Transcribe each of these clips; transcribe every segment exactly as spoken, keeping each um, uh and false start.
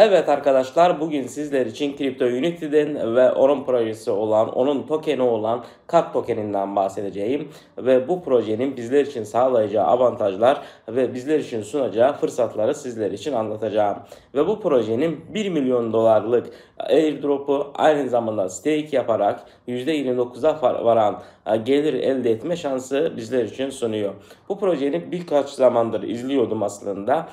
Evet arkadaşlar, bugün sizler için CryptoUnity'den ve onun projesi olan, onun tokeni olan C U T tokeninden bahsedeceğim. Ve bu projenin bizler için sağlayacağı avantajlar ve bizler için sunacağı fırsatları sizler için anlatacağım. Ve bu projenin bir milyon dolarlık airdrop'u aynı zamanda stake yaparak yüzde yirmi dokuza varan gelir elde etme şansı bizler için sunuyor. Bu projeni birkaç zamandır izliyordum aslında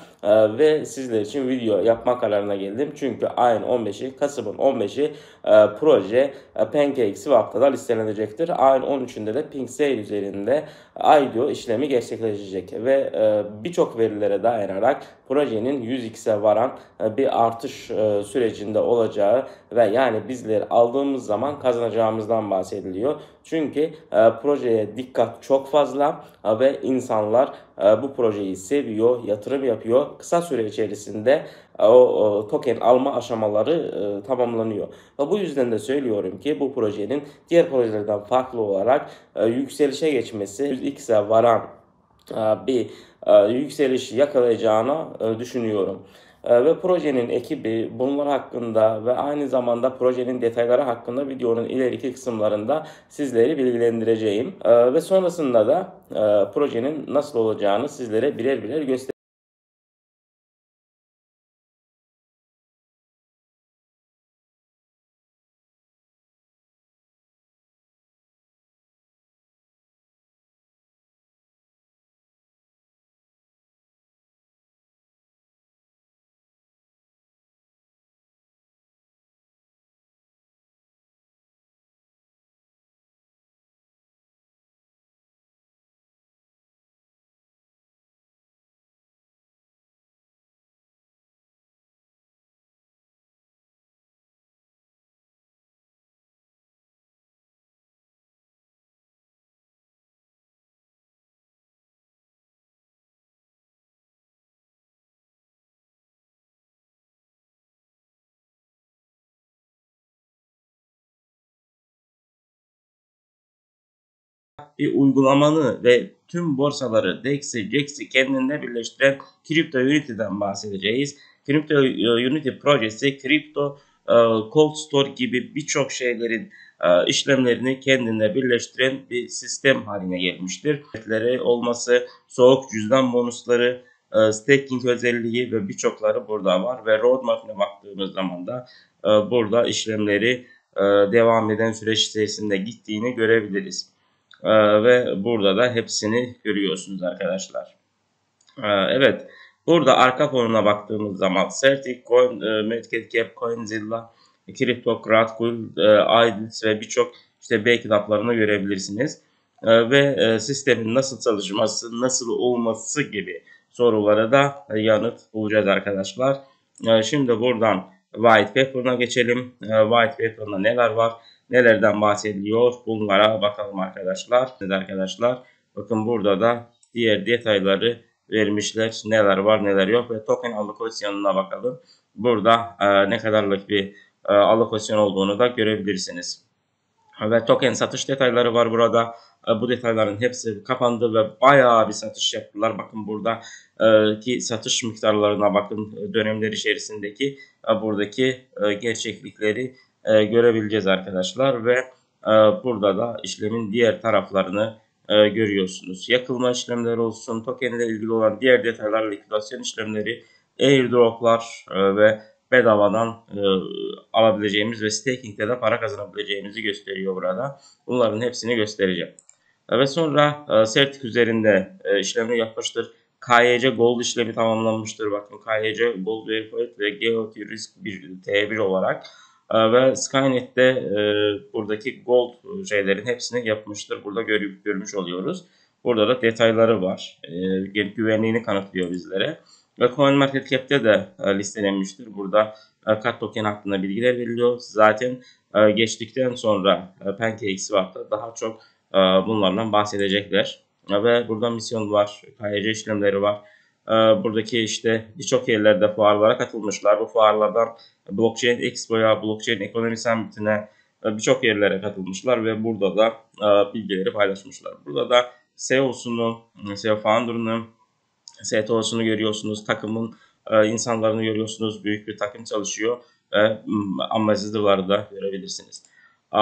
ve sizler için video yapma kararına geldim. Çünkü ayın on beşi, Kasım'ın on beşi e, proje e, PancakeSwap'ta da listelenecektir. Ayın on üçünde de PinkSale üzerinde I D O işlemi gerçekleşecek ve e, birçok verilere dayanarak projenin yüz x'e varan e, bir artış e, sürecinde olacağı ve yani bizler aldığımız zaman kazanacağımızdan bahsediliyor. Çünkü e, projeye dikkat çok fazla e, ve insanlar e, bu projeyi seviyor, yatırım yapıyor. Kısa süre içerisinde o token alma aşamaları tamamlanıyor. Bu yüzden de söylüyorum ki bu projenin diğer projelerden farklı olarak yükselişe geçmesi, yüz x'e varan bir yükselişi yakalayacağını düşünüyorum. Ve projenin ekibi bunlar hakkında ve aynı zamanda projenin detayları hakkında videonun ileriki kısımlarında sizleri bilgilendireceğim. Ve sonrasında da projenin nasıl olacağını sizlere birer birer göstereceğim. Bir uygulamanı ve tüm borsaları D E X'i, C E X'i kendine birleştiren CryptoUnity'den bahsedeceğiz. CryptoUnity projesi, kripto, cold store gibi birçok şeylerin işlemlerini kendine birleştiren bir sistem haline gelmiştir. Ücretleri olması, soğuk cüzdan bonusları, staking özelliği ve birçokları burada var ve roadmap'ine baktığımız zaman da burada işlemleri devam eden süreç içerisinde gittiğini görebiliriz. Ee, ve burada da hepsini görüyorsunuz arkadaşlar. Ee, evet, burada arka fonuna baktığımız zaman CertiCoin, e, MetacryptCap, Coin, Zilla, Cryptocrat, Google, e, I D O ve birçok işte B kitaplarını görebilirsiniz. E, ve e, sistemin nasıl çalışması, nasıl olması gibi sorulara da e, yanıt bulacağız arkadaşlar. E, şimdi buradan White Paper'ına geçelim. E, White Paper'da neler var? Nelerden bahsediliyor? Bunlara bakalım arkadaşlar. Evet arkadaşlar, bakın burada da diğer detayları vermişler. Neler var, neler yok ve token alokasyonuna bakalım. Burada e, ne kadarlık bir e, alokasyon olduğunu da görebilirsiniz. Ve token satış detayları var burada. E, bu detayların hepsi kapandı ve bayağı bir satış yaptılar. Bakın burada e, ki satış miktarlarına bakın, dönemler içerisindeki e, buradaki e, gerçeklikleri E, görebileceğiz arkadaşlar ve e, burada da işlemin diğer taraflarını e, görüyorsunuz. Yakılma işlemleri olsun, token ile ilgili olan diğer detaylar, likidasyon işlemleri, airdroplar e, ve bedavadan e, alabileceğimiz ve staking'de de para kazanabileceğimizi gösteriyor burada. Bunların hepsini göstereceğim. E, ve sonra e, Certik üzerinde e, işlemi yapmıştır. K Y C Gold işlemi tamamlanmıştır. Bakın K Y C Gold Verified ve Geoty Risk T bir olarak. Ve Skynet'te e, buradaki gold şeylerin hepsini yapmıştır. Burada görüp, görmüş oluyoruz. Burada da detayları var. E, güvenliğini kanıtlıyor bizlere. Ve CoinMarketCap'te de e, listelenmiştir. Burada e, C U T token hakkında bilgiler veriliyor. Zaten e, geçtikten sonra e, PancakeSwap'ta daha çok e, bunlardan bahsedecekler. E, ve burada misyon var. K Y C işlemleri var. Buradaki işte birçok yerlerde fuarlara katılmışlar. Bu fuarlardan Blockchain Expo'ya, Blockchain Economy Summit'ine birçok yerlere katılmışlar ve burada da bilgileri paylaşmışlar. Burada da C E O'sunu, C E O Founder'ını, C E O'sunu görüyorsunuz. Takımın e, insanlarını görüyorsunuz. Büyük bir takım çalışıyor ve amacıları da görebilirsiniz. E,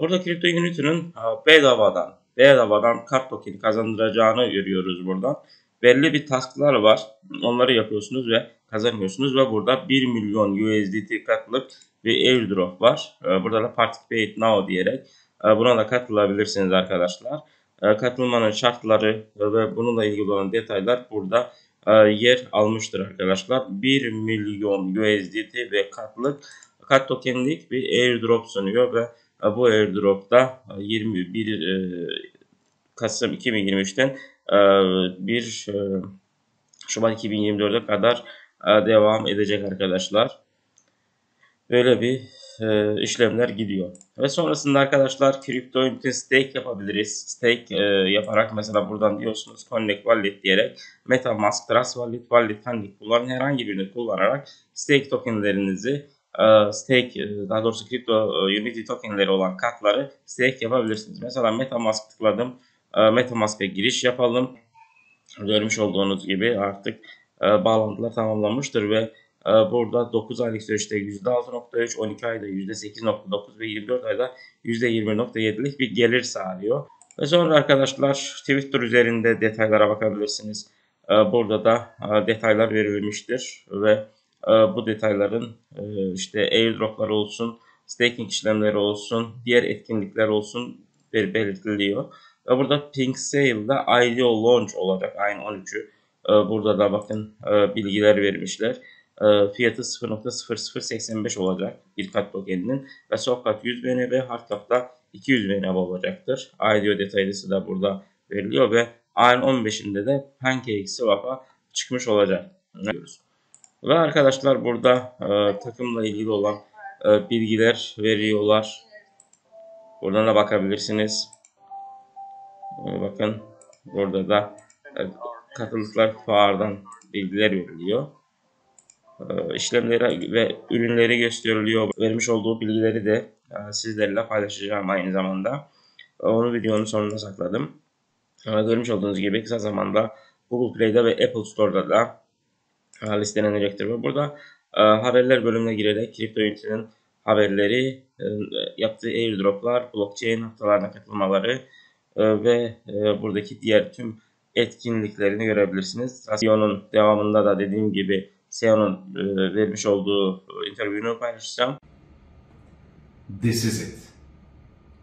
burada CryptoUnity'nin bedavadan, bedavadan kart tokeni kazandıracağını görüyoruz buradan. Belli bir tasklar var. Onları yapıyorsunuz ve kazanıyorsunuz ve burada bir milyon U S D T katılıp bir airdrop var. Burada da participate now diyerek buna da katılabilirsiniz arkadaşlar. Katılmanın şartları ve bununla ilgili olan detaylar burada yer almıştır arkadaşlar. bir milyon U S D T ve katlık kat tokenlik bir airdrop sunuyor ve bu airdropta yirmi bir Kasım iki bin yirmi üç'ten bir Şubat iki bin yirmi dört'e kadar devam edecek arkadaşlar. Böyle bir e, işlemler gidiyor. Ve sonrasında arkadaşlar CryptoUnity'nin stake yapabiliriz. Stake e, yaparak mesela buradan diyorsunuz Connect Wallet diyerek MetaMask, Trust Wallet, Wallet Handy kullanan herhangi birini kullanarak stake tokenlerinizi e, stake daha doğrusu CryptoUnity tokenleri olan katları stake yapabilirsiniz. Mesela MetaMask tıkladım. E, MetaMask'a giriş yapalım. Görmüş olduğunuz gibi artık e, bağlantılar tamamlanmıştır ve burada dokuz aylık süreçte yüzde altı nokta üç, on iki ayda yüzde sekiz nokta dokuz ve yirmi dört ayda yüzde yirmi nokta yedi'lik bir gelir sağlıyor. Ve sonra arkadaşlar Twitter üzerinde detaylara bakabilirsiniz. Burada da detaylar verilmiştir ve bu detayların işte airdroplar olsun, staking işlemleri olsun, diğer etkinlikler olsun belirtiliyor. Ve burada PinkSale'da I D O launch olacak ayın on üçü'ü. Burada da bakın bilgiler vermişler. Fiyatı sıfır nokta sıfır sıfır seksen beş olacak bir kat tokeninin ve soft cut yüz B N B, hard cut'ta iki yüz B N B olacaktır. I D O detaylısı da burada veriliyor ve ayın on beş'inde de PancakeSwap'a çıkmış olacak. Ve arkadaşlar burada e, takımla ilgili olan e, bilgiler veriyorlar. Buradan da bakabilirsiniz. E, bakın burada da e, katılıklar fuardan bilgiler veriliyor. İşlemleri ve ürünleri gösteriliyor. Vermiş olduğu bilgileri de sizlerle paylaşacağım aynı zamanda. Onu videonun sonuna sakladım. Görmüş olduğunuz gibi kısa zamanda Google Play'de ve Apple Store'da da listelenecektir. Ve burada haberler bölümüne girerek CryptoUnity'nin haberleri, yaptığı airdroplar, blockchain haftalarına katılmaları ve buradaki diğer tüm etkinliklerini görebilirsiniz. Videonun devamında da dediğim gibi C E O'nun e, vermiş olduğu interview'unu paylaşacağım. This is it.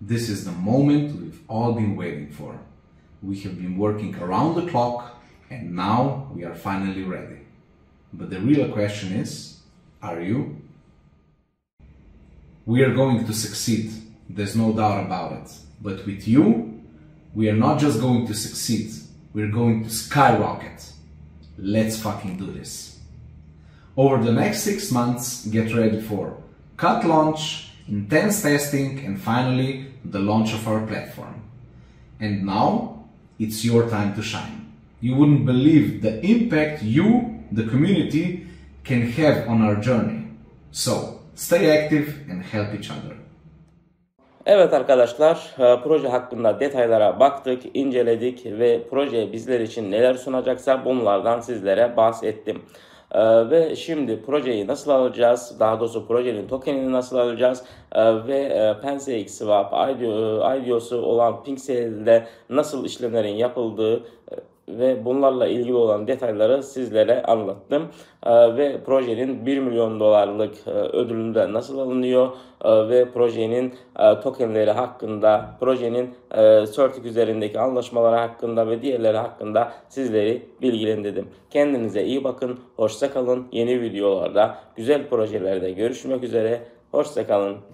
This is the moment we've all been waiting for. We have been working around the clock and now we are finally ready. But the real question is, are you? We are going to succeed. There's no doubt about it. But with you, we are not just going to succeed. We're going to skyrocket. Let's fucking do this. Over the next six months, get ready for C U T launch, intense testing, and finally, the launch of our platform. And now, it's your time to shine. You wouldn't believe the impact you, the community, can have on our journey. So, stay active and help each other. Evet arkadaşlar, proje hakkında detaylara baktık, inceledik ve proje bizler için neler sunacaksa bunlardan sizlere bahsettim. Ee, ve şimdi projeyi nasıl alacağız, daha doğrusu projenin tokenini nasıl alacağız ee, ve e, PancakeSwap I D O'su olan PinkSale'de nasıl işlemlerin yapıldığı e, ve bunlarla ilgili olan detayları sizlere anlattım. Ee, ve projenin bir milyon dolarlık e, ödülünü de nasıl alınıyor e, ve projenin e, tokenleri hakkında, projenin e, CertiCoin üzerindeki anlaşmaları hakkında ve diğerleri hakkında sizleri bilgilendirdim. Kendinize iyi bakın, hoşça kalın. Yeni videolarda, güzel projelerde görüşmek üzere. Hoşça kalın.